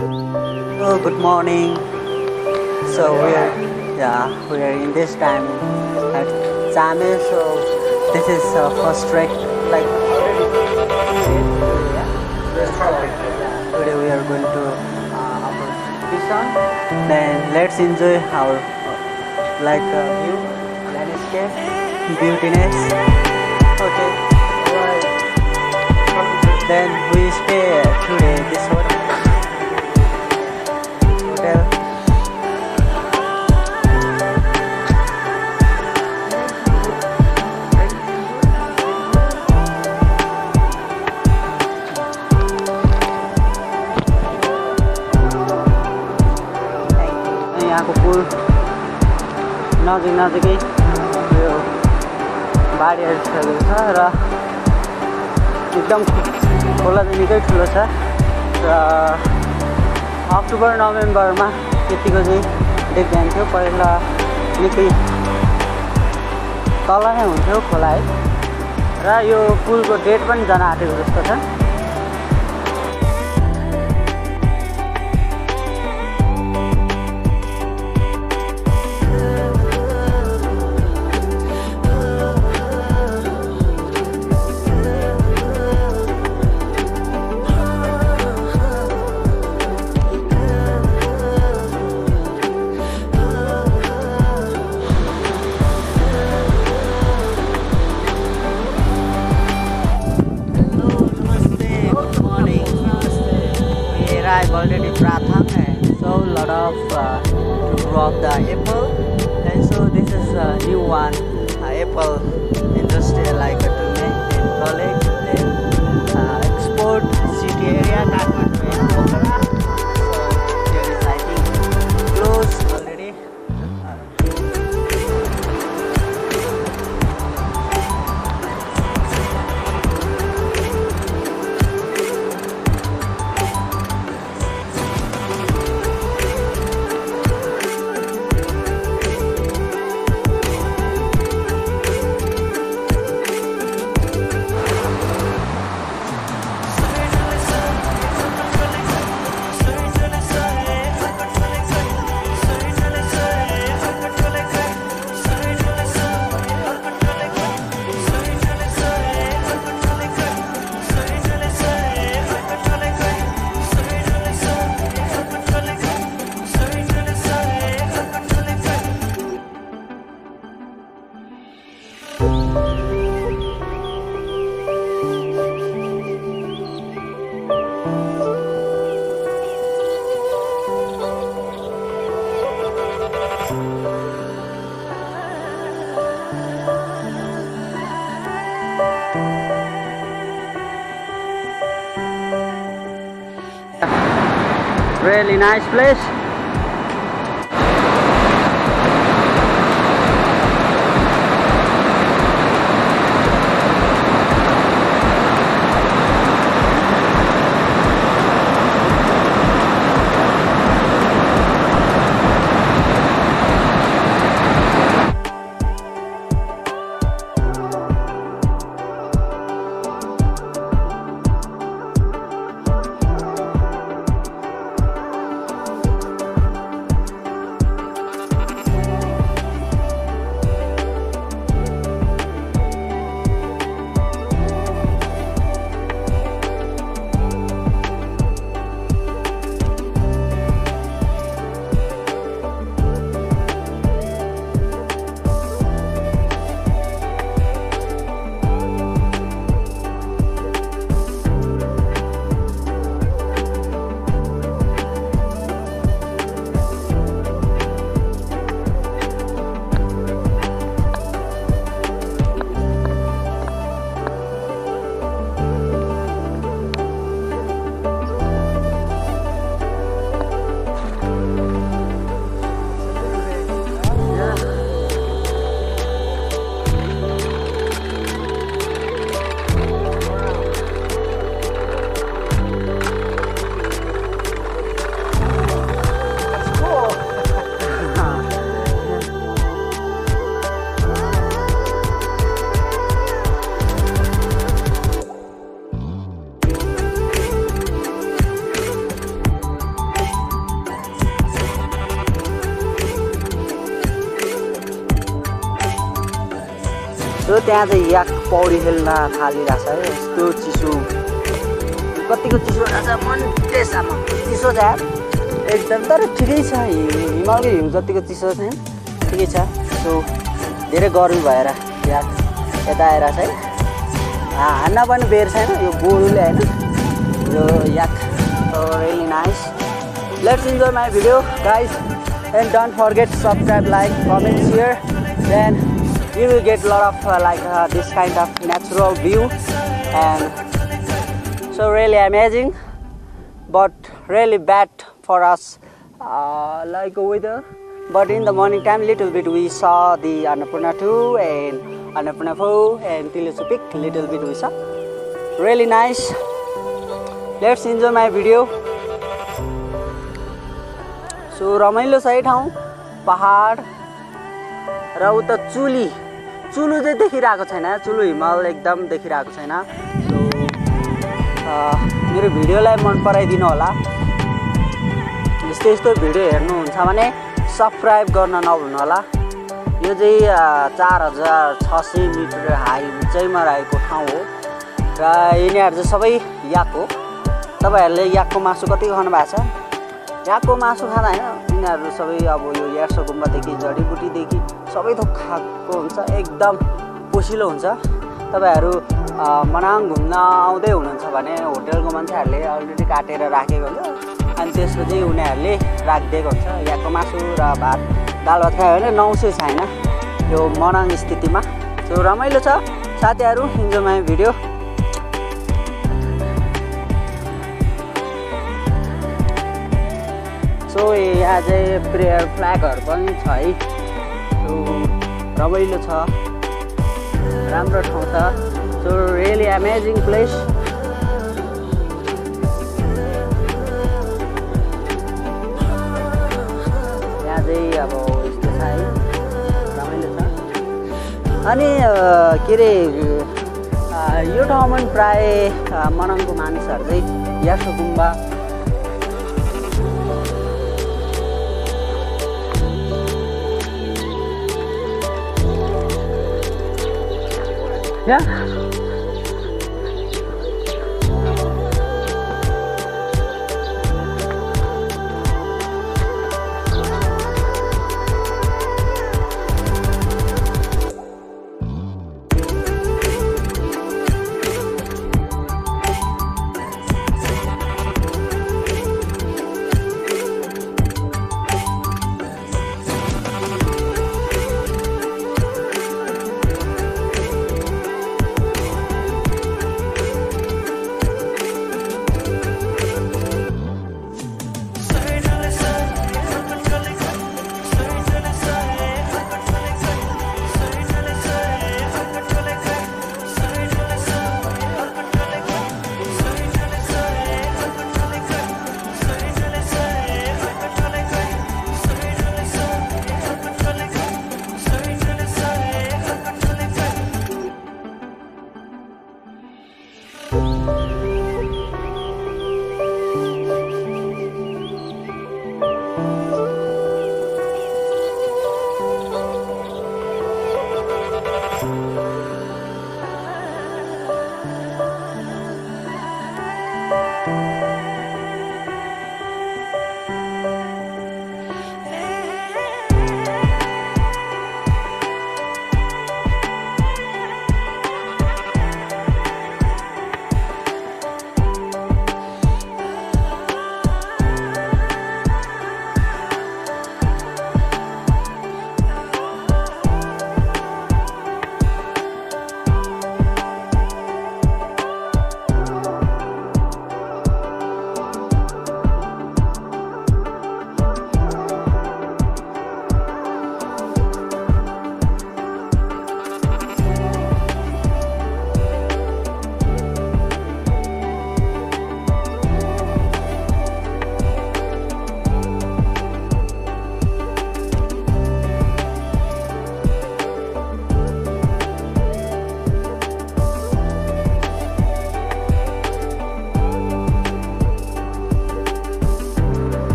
Oh, good morning. So we are in this time at chame. So this is first trek. Like today we are going to Pisang. Then let's enjoy our view, landscape, beautiness. Okay. Then we stay today this one. नजिकै यो बारीहरू छेउ छ र एकदम खोला चाहिँ निकै ठुलो छ र October नोभेम्बरमा त्यतिको चाहिँ देख्दैन्थ्यो। पहिला निकै तल नै हुन्थ्यो खोला है, र यो पुलको डेट पनि जान आँटेको जस्तो छ। Already pratham hai, so lot of to grow up the apple, and so this is a new one, apple industry, like to make in college, then export city area Kathmandu and Pokhara. So here is I think close already. Really nice place. So त्यहाँ चाहिँ याक पौडी खेल्न थालिरहेछ है यस्तो चिसो कतिको चिसो रहेछ मन्टेसम्म चिसो छ एकदम तर ठिकै छ हिमालको हिउँ जतिको चिसो छैन ठिकै छ सो धेरै गर्मी भएर याक यता आएर चाहिँ हान्न पनि बेर छैन यो गोरुले हैन यो याक really nice let's enjoy my video guys and don't forget subscribe like comment share then you will get a lot of this kind of natural view and so really amazing but really bad for us like weather but in the morning time little bit we saw the Annapurna 2 and Annapurna 4 and Tilicho peak little bit we saw really nice let's enjoy my video so Ramailo side hau pahad र उता चुली चुलु चाहिँ देखिरहेको छैन चुलु हिमाल एकदम देखिरहेको छैन सो मेरो भिडियोलाई मन पराइदिनु होला यस्तो यस्तो भिडियो हेर्नुहुन्छ भने सब्स्क्राइब गर्न नभुल्नु होला यो चाहिँ 4600 मिटर हाई उचाइमा रहेको ठाउँ हो र यिनीहरु चाहिँ सबै याक हो तपाईहरुले याकको मासु कति खानु भएको छ याकको मासु खाना हैन यिनीहरु सबै अब यो यार्स गुम्बादेखि जडीबुटी देखि सबै थोक खाएको हुन्छ एकदम पोसिलो हुन्छ तपाईहरु मनाङ घुम्न आउँदै हुनुहुन्छ भने होटलको मान्छेहरुले अलरेडी काटेर राखेको हुन्छ अनि त्यसको चाहिँ उनीहरुले राखिदिएको हुन्छ याकको मासु र भात दाल भात खायो भने 900 छैन यो मनाङ स्थितिमा सो रमाइलो छ साथीहरु इन्जोय माय भिडियो सो यहाँ चाहिँ प्रेयर फ्ल्यागहरु पनि छ है सो रमाइलो छ राम्रो ठाउँ छ सो रियली अमेजिङ प्लेस यहाँ चाहिँ अब यस्तो छ है रमाइलो छ अनि के रे यो ठाउँमा प्राय मनाङको मानिसहरु चाहिँ यासो गुम्बा Yeah.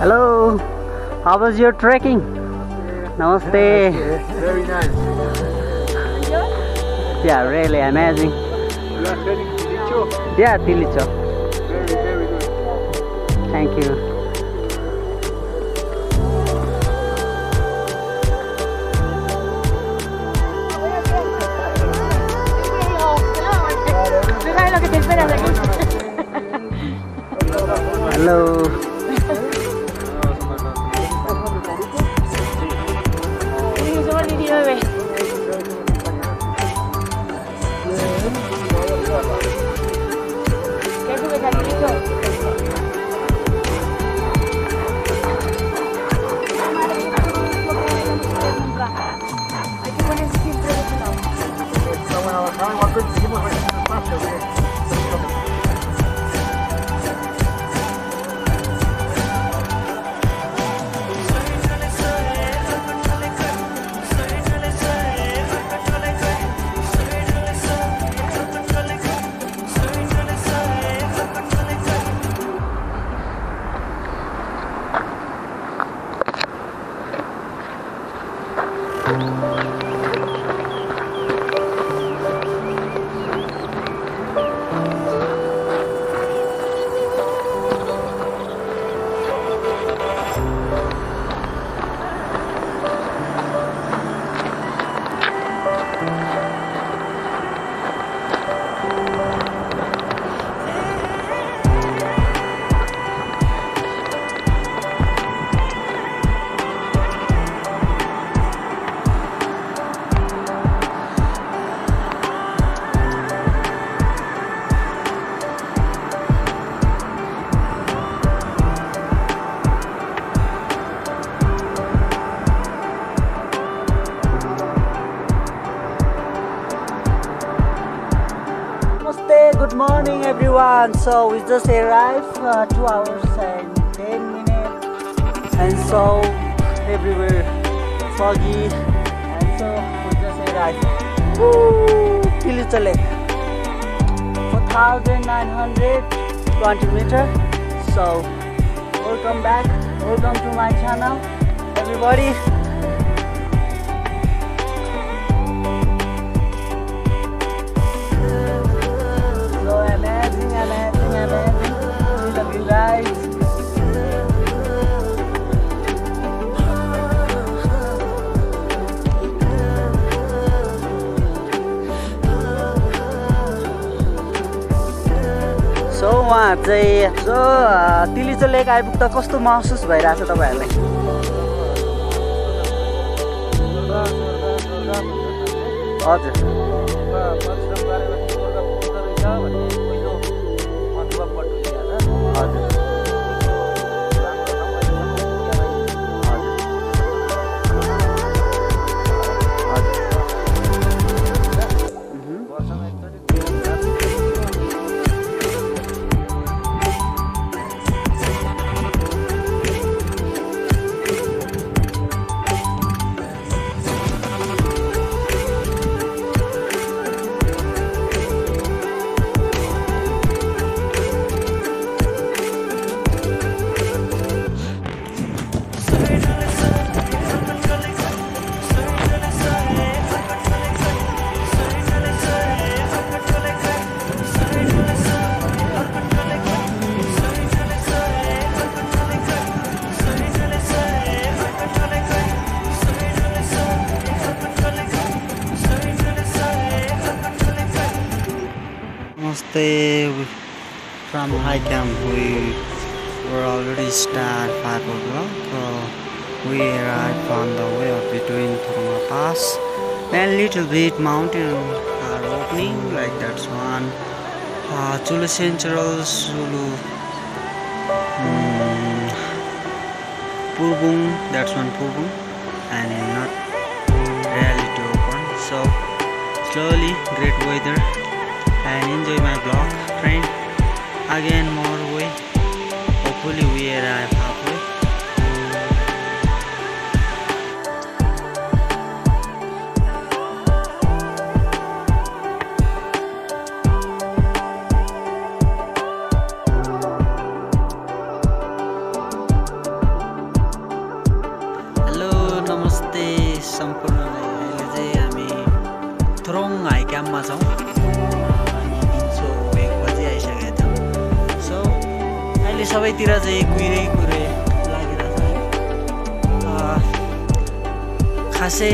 Hello, how was your trekking? Namaste. Very nice. Yeah, really amazing. You are heading to Tilicho? Yeah, Tilicho. Very good. Thank you. Hello. Good morning everyone. So we just arrived 2 hours and 10 minutes, and so everywhere foggy, and so we just arrived. Woo! Tilicho Lake, 4,920 meters. So welcome back, welcome to my channel everybody. So वहाँ चाहिँ सो Tilicho lake आइपुग्दा कस्तो महसुस भइरहेछ तपाईहरुलाई? हजुर from high camp we were already start 5 o'clock, so we arrived on the way of between Thorong La Pass and little bit mountain are opening like that's one Zulu Central, Zulu Purvung, that's one Purvung, and not really to open. So slowly great weather and enjoy my vlog, friend. Again more way, hopefully we arrive halfway. अहिले सबैतिर चाहिँ कुइरै कुइरै लागिरहेको छ। खासै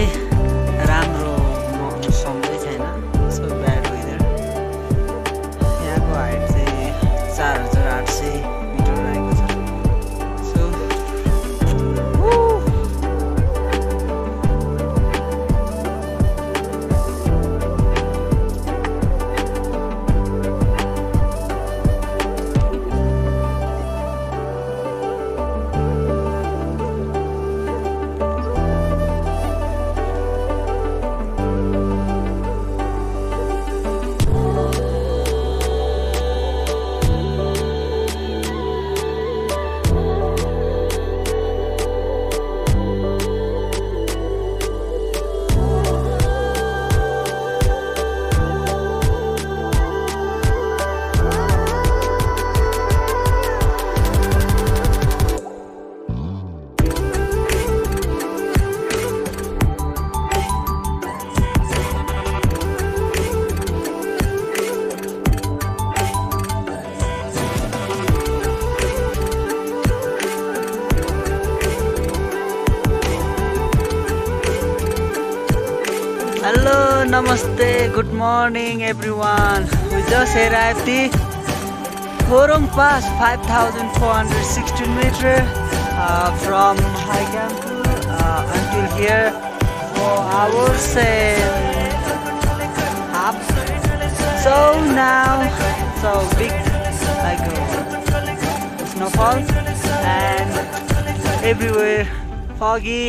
राम्रो मौसमै छैन, so bad weather. यहाँको हाइट चाहिँ 4800 मिटर रहेको छ। सो hello, namaste, good morning everyone. We just arrived at Thorong Pass, 5,416 meters from Haikampu until here for hours up. So now, so big like snowfall and everywhere foggy,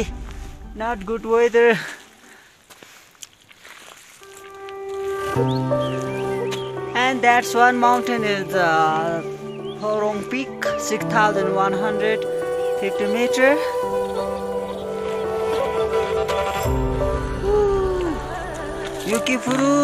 not good weather. And that's one mountain is Thorong Peak, 6,150 meters. Yukifuru.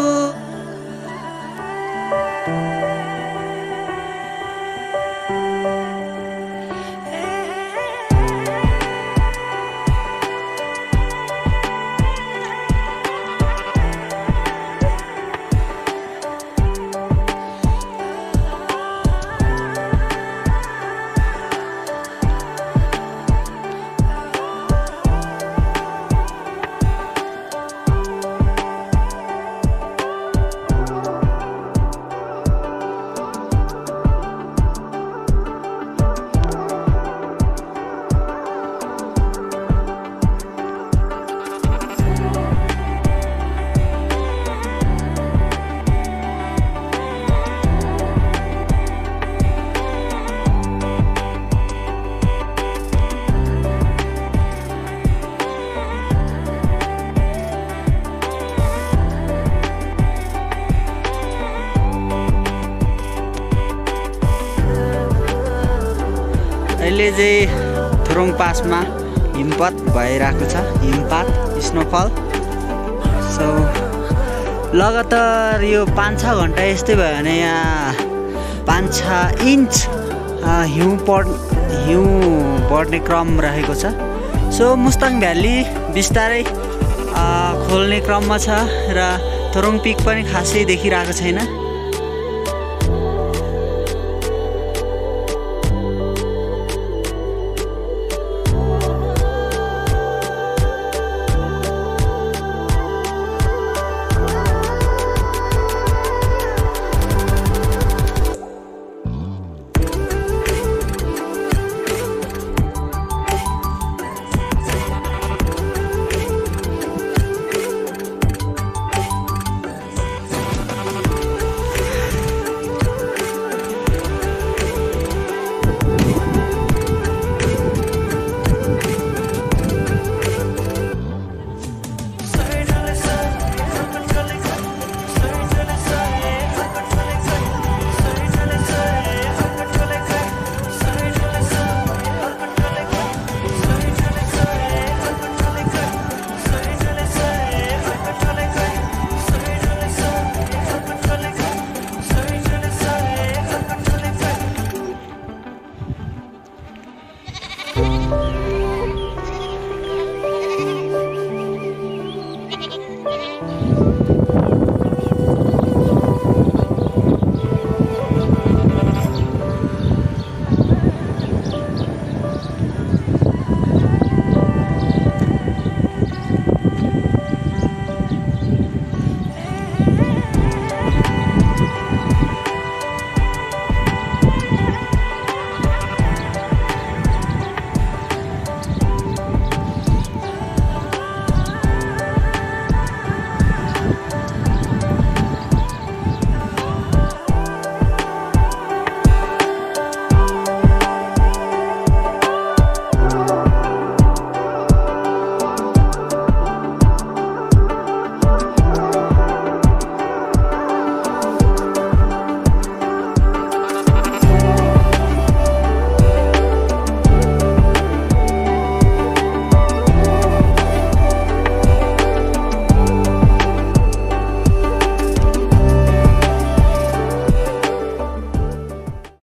अहिले थोरोङ पासमा हिमपात भइरहेको छ, हिमपात snowfall. सो लगातार यो 5-6 घन्टा यस्तै भयो भने यहाँ 5-6 इन्च हिउँ पर्ने क्रम रहेको छ। सो मुस्ताङ भ्याली बिस्तारै खोल्ने क्रममा छ र थोरोङ पिक पनि खासै देखिरहेको छैन।